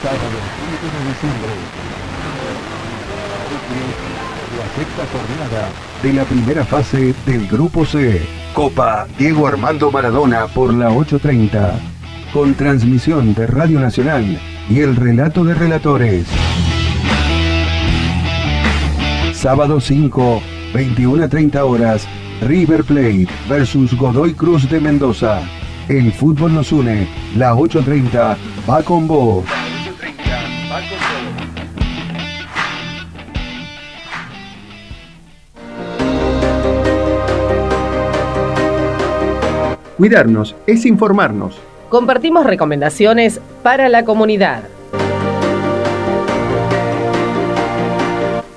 sábado 7 de diciembre. La sexta jornada de la primera fase del Grupo C, Copa Diego Armando Maradona por la 8:30, con transmisión de Radio Nacional y el relato de relatores. Sábado 5, 21:30 horas, River Plate versus Godoy Cruz de Mendoza. El fútbol nos une. La 8:30 va con vos. Cuidarnos es informarnos. Compartimos recomendaciones para la comunidad.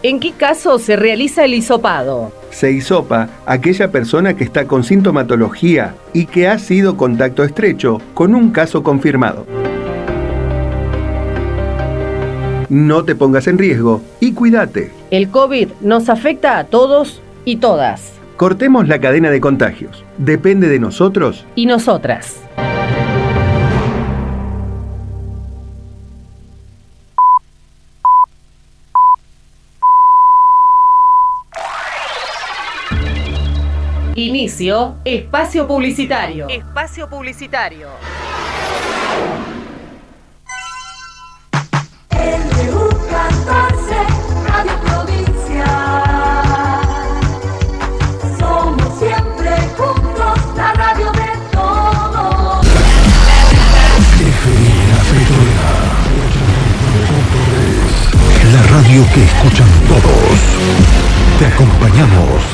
¿En qué caso se realiza el hisopado? Se hisopa aquella persona que está con sintomatología y que ha sido contacto estrecho con un caso confirmado. No te pongas en riesgo y cuídate. El COVID nos afecta a todos y todas. Cortemos la cadena de contagios. Depende de nosotros y nosotras. Inicio, espacio publicitario. Espacio publicitario. LU14, Radio Provincia. Somos siempre juntos la radio de todos. La radio que escuchan todos. Te acompañamos.